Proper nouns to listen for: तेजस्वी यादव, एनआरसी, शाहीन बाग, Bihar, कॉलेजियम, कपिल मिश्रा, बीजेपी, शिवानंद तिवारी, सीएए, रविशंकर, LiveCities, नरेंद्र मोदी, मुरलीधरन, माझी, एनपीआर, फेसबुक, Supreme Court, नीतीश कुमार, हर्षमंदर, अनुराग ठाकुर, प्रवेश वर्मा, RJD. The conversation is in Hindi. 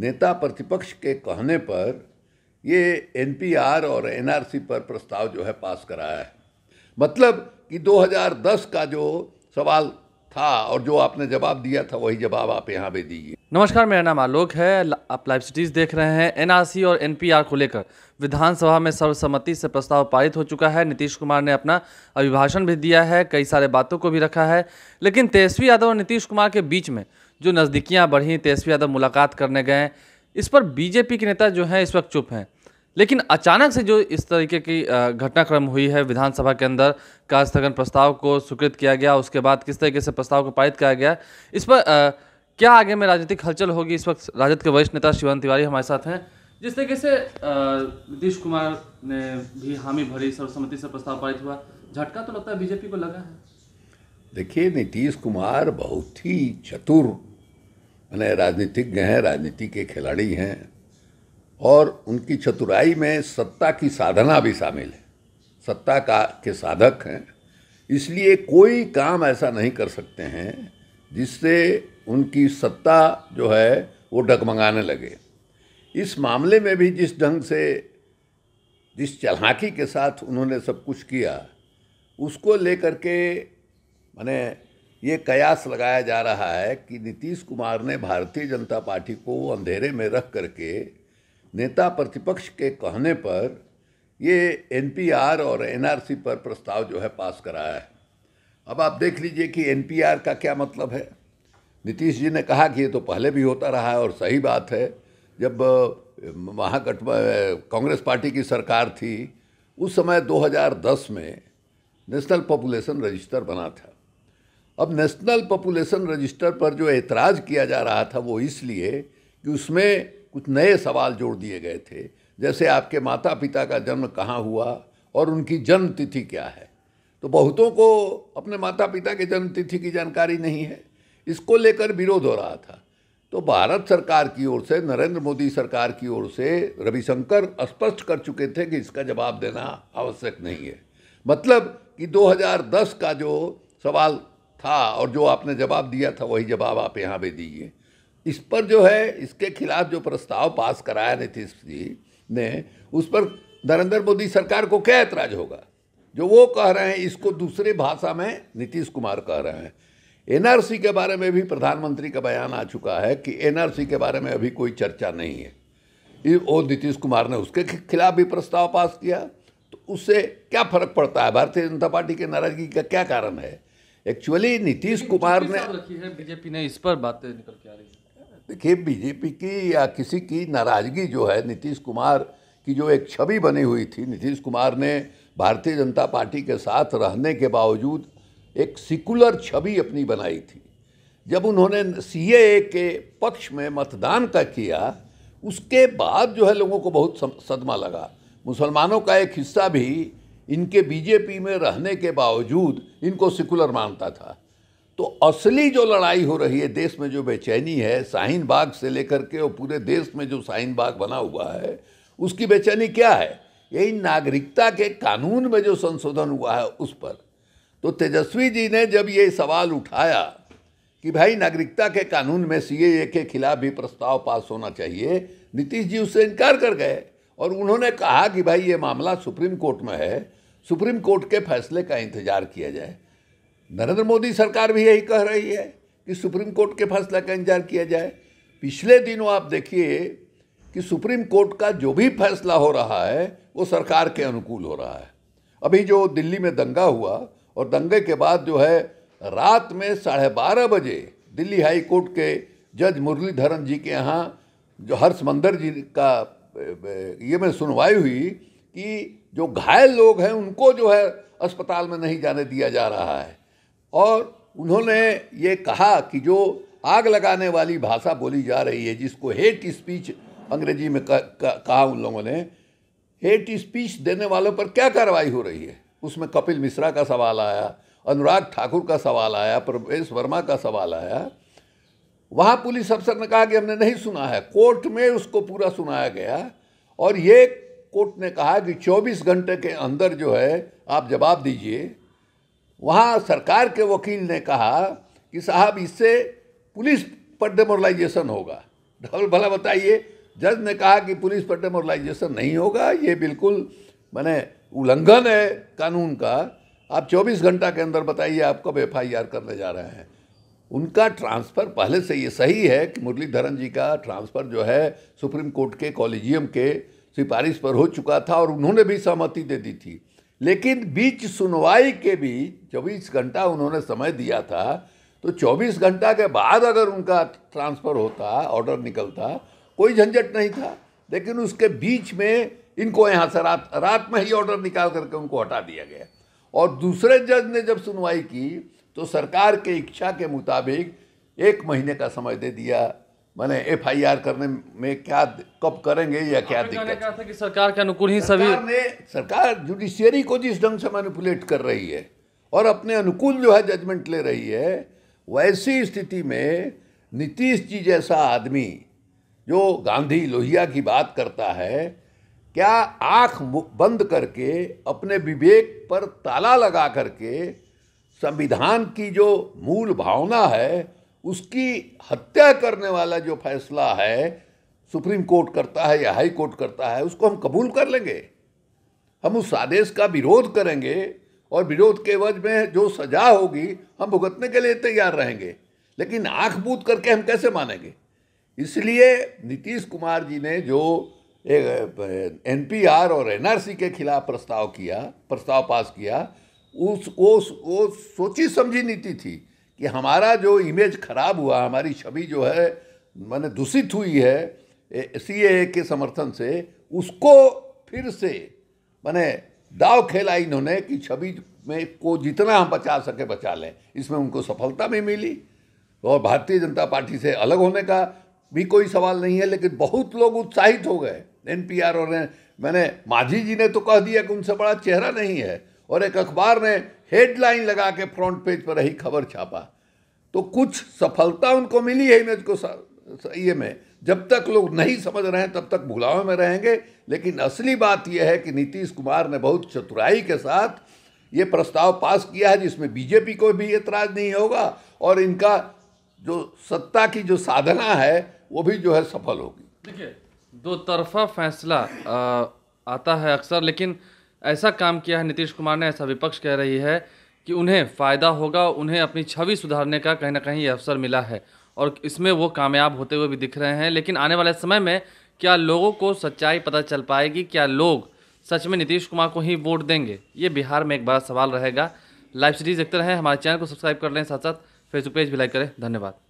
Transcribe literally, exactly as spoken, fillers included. नेता प्रतिपक्ष के कहने पर ये एन पी आर और एन आर सी पर प्रस्ताव जो है पास कराया है। मतलब कि दो हज़ार दस का जो सवाल था और जो आपने जवाब दिया था वही जवाब आप यहाँ पे दीजिए। नमस्कार, मेरा नाम आलोक है, आप लाइव सिटीज़ देख रहे हैं। एन आर सी और एन पी आर को लेकर विधानसभा में सर्वसम्मति से प्रस्ताव पारित हो चुका है। नीतीश कुमार ने अपना अभिभाषण भी दिया है, कई सारे बातों को भी रखा है, लेकिन तेजस्वी यादव और नीतीश कुमार के बीच में जो नज़दीकियाँ बढ़ीं, तेजस्वी यादव मुलाकात करने गए, इस पर बीजेपी के नेता जो हैं इस वक्त चुप हैं। लेकिन अचानक से जो इस तरीके की घटनाक्रम हुई है, विधानसभा के अंदर का स्थगन प्रस्ताव को स्वीकृत किया गया, उसके बाद किस तरीके से प्रस्ताव को पारित किया गया, इस पर आ, क्या आगे में राजनीतिक हलचल होगी, इस वक्त राजद के वरिष्ठ नेता शिवानंद तिवारी हमारे साथ हैं। जिस तरीके से नीतीश कुमार ने भी हामी भरी, सर्वसम्मति से प्रस्ताव पारित हुआ, झटका तो लगता है बीजेपी को लगा है। देखिए, नीतीश कुमार बहुत ही चतुर माने राजनीतिज्ञ हैं, राजनीति के खिलाड़ी हैं और उनकी चतुराई में सत्ता की साधना भी शामिल है। सत्ता का के साधक हैं, इसलिए कोई काम ऐसा नहीं कर सकते हैं जिससे उनकी सत्ता जो है वो डगमगाने लगे। इस मामले में भी जिस ढंग से, जिस चालाकी के साथ उन्होंने सब कुछ किया, उसको लेकर के माने ये कयास लगाया जा रहा है कि नीतीश कुमार ने भारतीय जनता पार्टी को अंधेरे में रख करके नेता प्रतिपक्ष के कहने पर ये एन पी आर और एन आर सी पर प्रस्ताव जो है पास कराया है। अब आप देख लीजिए कि एन पी आर का क्या मतलब है। नीतीश जी ने कहा कि ये तो पहले भी होता रहा है और सही बात है। जब महागठबंधन कांग्रेस पार्टी की सरकार थी उस समय दो हज़ार दस में नेशनल पॉपुलेशन रजिस्टर बना था। अब नेशनल पॉपुलेशन रजिस्टर पर जो एतराज़ किया जा रहा था वो इसलिए कि उसमें कुछ नए सवाल जोड़ दिए गए थे, जैसे आपके माता पिता का जन्म कहाँ हुआ और उनकी जन्म तिथि क्या है। तो बहुतों को अपने माता पिता के जन्म तिथि की जानकारी नहीं है, इसको लेकर विरोध हो रहा था। तो भारत सरकार की ओर से, नरेंद्र मोदी सरकार की ओर से रविशंकर स्पष्ट कर चुके थे कि इसका जवाब देना आवश्यक नहीं है। मतलब कि दो हज़ार दस का जो सवाल था और जो आपने जवाब दिया था वही जवाब आप यहाँ पे दीजिए। इस पर जो है, इसके खिलाफ जो प्रस्ताव पास कराया नीतीश जी ने, उस पर नरेंद्र मोदी सरकार को क्या ऐतराज होगा। जो वो कह रहे हैं इसको दूसरी भाषा में नीतीश कुमार कह रहे हैं। एन आर सी के बारे में भी प्रधानमंत्री का बयान आ चुका है कि एन आर सी के बारे में अभी कोई चर्चा नहीं है, और नीतीश कुमार ने उसके खिलाफ भी प्रस्ताव पास किया। तो उससे क्या फर्क पड़ता है, भारतीय जनता पार्टी की नाराजगी का क्या कारण है। एक्चुअली नीतीश कुमार ने बीजेपी ने इस पर बातें निकल के आ रही है। देखिए, बीजेपी की या किसी की नाराज़गी जो है, नीतीश कुमार की जो एक छवि बनी हुई थी, नीतीश कुमार ने भारतीय जनता पार्टी के साथ रहने के बावजूद एक सिकुलर छवि अपनी बनाई थी। जब उन्होंने सी ए ए के पक्ष में मतदान का किया उसके बाद जो है लोगों को बहुत सदमा लगा। मुसलमानों का एक हिस्सा भी इनके बीजेपी में रहने के बावजूद इनको सिकुलर मानता था। तो असली जो लड़ाई हो रही है देश में, जो बेचैनी है शाहीन बाग से लेकर के और पूरे देश में जो शाहीन बाग बना हुआ है, उसकी बेचैनी क्या है, यही नागरिकता के कानून में जो संशोधन हुआ है उस पर। तो तेजस्वी जी ने जब ये सवाल उठाया कि भाई नागरिकता के कानून में सी ए ए के खिलाफ भी प्रस्ताव पास होना चाहिए, नीतीश जी उससे इनकार कर गए और उन्होंने कहा कि भाई ये मामला सुप्रीम कोर्ट में है, सुप्रीम कोर्ट के फैसले का इंतजार किया जाए। नरेंद्र मोदी सरकार भी यही कह रही है कि सुप्रीम कोर्ट के फैसला का इंतजार किया जाए। पिछले दिनों आप देखिए कि सुप्रीम कोर्ट का जो भी फैसला हो रहा है वो सरकार के अनुकूल हो रहा है। अभी जो दिल्ली में दंगा हुआ और दंगे के बाद जो है रात में साढ़े बारह बजे दिल्ली हाई कोर्ट के जज मुरलीधरन जी के यहाँ जो हर्षमंदर जी का ये में सुनवाई हुई कि जो घायल लोग हैं उनको जो है अस्पताल में नहीं जाने दिया जा रहा है। और उन्होंने ये कहा कि जो आग लगाने वाली भाषा बोली जा रही है, जिसको हेट स्पीच अंग्रेजी में कहा उन लोगों ने, हेट स्पीच देने वालों पर क्या कार्रवाई हो रही है। उसमें कपिल मिश्रा का सवाल आया, अनुराग ठाकुर का सवाल आया, प्रवेश वर्मा का सवाल आया। वहाँ पुलिस अफसर ने कहा कि हमने नहीं सुना है। कोर्ट में उसको पूरा सुनाया गया और ये कोर्ट ने कहा कि चौबीस घंटे के अंदर जो है आप जवाब दीजिए। वहाँ सरकार के वकील ने कहा कि साहब इससे पुलिस पर डिमोरलाइजेशन होगा, डबल भला बताइए। जज ने कहा कि पुलिस पर डिमोरलाइजेशन नहीं होगा, ये बिल्कुल मैंने उल्लंघन है कानून का। आप चौबीस घंटा के अंदर बताइए आप कब एफ आई आर करने जा रहे हैं। उनका ट्रांसफ़र पहले से ये सही है कि मुरलीधरन जी का ट्रांसफ़र जो है सुप्रीम कोर्ट के कॉलेजियम के सिफारिश पर हो चुका था और उन्होंने भी सहमति दे दी थी, लेकिन बीच सुनवाई के बीच चौबीस घंटा उन्होंने समय दिया था। तो चौबीस घंटा के बाद अगर उनका ट्रांसफ़र होता, ऑर्डर निकलता, कोई झंझट नहीं था, लेकिन उसके बीच में इनको यहाँ से रात रात में ही ऑर्डर निकाल करके उनको हटा दिया गया। और दूसरे जज ने जब सुनवाई की तो सरकार के इच्छा के मुताबिक एक महीने का समय दे दिया। मैंने एफआईआर करने में क्या कब करेंगे या क्या दिक्कत था कि सरकार के अनुकूल ही सभी ने, सरकार जुडिशियरी को जिस ढंग से मैनिपुलेट कर रही है और अपने अनुकूल जो है जजमेंट ले रही है, वैसी स्थिति में नीतीश जी जैसा आदमी जो गांधी लोहिया की बात करता है, क्या आँख बंद करके अपने विवेक पर ताला लगा करके संविधान की जो मूल भावना है उसकी हत्या करने वाला जो फैसला है सुप्रीम कोर्ट करता है या हाई कोर्ट करता है, उसको हम कबूल कर लेंगे? हम उस आदेश का विरोध करेंगे और विरोध के एवज में जो सजा होगी हम भुगतने के लिए तैयार रहेंगे, लेकिन आँख बूंद करके हम कैसे मानेंगे? इसलिए नीतीश कुमार जी ने जो एक एनपीआर और एनआरसी के खिलाफ प्रस्ताव किया प्रस्ताव पास किया, उसको वो सोची समझी नीति थी कि हमारा जो इमेज खराब हुआ, हमारी छवि जो है माने दूषित हुई है सीएए के समर्थन से, उसको फिर से माने दाव खेला इन्होंने कि छवि में को जितना हम बचा सके बचा लें। इसमें उनको सफलता भी मिली और भारतीय जनता पार्टी से अलग होने का भी कोई सवाल नहीं है, लेकिन बहुत लोग उत्साहित हो गए। एनपीआर और मैंने माझी जी ने तो कह दिया कि उनसे बड़ा चेहरा नहीं है, और एक अखबार ने हेडलाइन लगा के फ्रंट पेज पर ही खबर छापा। तो कुछ सफलता उनको मिली है इमेज को सही में। जब तक लोग नहीं समझ रहे हैं तब तक भुलावे में रहेंगे, लेकिन असली बात यह है कि नीतीश कुमार ने बहुत चतुराई के साथ ये प्रस्ताव पास किया है जिसमें बीजेपी को भी एतराज़ नहीं होगा और इनका जो सत्ता की जो साधना है वो भी जो है सफल होगी। देखिए, दो तरफा फैसला आ, आता है अक्सर, लेकिन ऐसा काम किया है नीतीश कुमार ने, ऐसा विपक्ष कह रही है कि उन्हें फ़ायदा होगा, उन्हें अपनी छवि सुधारने का कहीं ना कहीं ये अवसर मिला है और इसमें वो कामयाब होते हुए भी दिख रहे हैं। लेकिन आने वाले समय में क्या लोगों को सच्चाई पता चल पाएगी? क्या लोग सच में नीतीश कुमार को ही वोट देंगे? ये बिहार में एक बड़ा सवाल रहेगा। लाइव सीरीज़ देखते रहें, हमारे चैनल को सब्सक्राइब कर लें, साथ साथ फेसबुक पेज भी लाइक करें। धन्यवाद।